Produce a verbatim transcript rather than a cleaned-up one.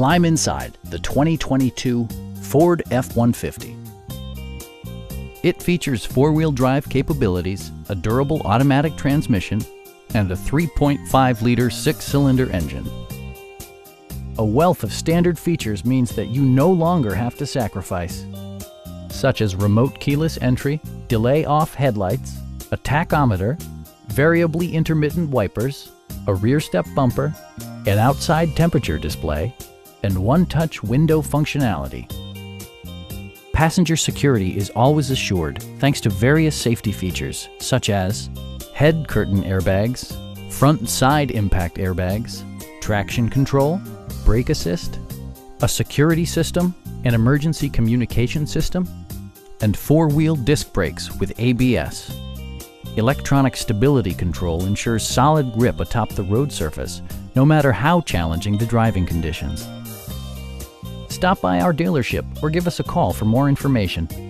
Climb inside the twenty twenty-two Ford F one fifty. It features four-wheel drive capabilities, a durable automatic transmission, and a three point five liter six-cylinder engine. A wealth of standard features means that you no longer have to sacrifice, such as remote keyless entry, delay off headlights, a tachometer, variably intermittent wipers, a rear step bumper, an outside temperature display, and one-touch window functionality. Passenger security is always assured thanks to various safety features such as head curtain airbags, front and side impact airbags, traction control, brake assist, a security system, an emergency communication system, and four-wheel disc brakes with A B S. Electronic stability control ensures solid grip atop the road surface, no matter how challenging the driving conditions. Stop by our dealership or give us a call for more information.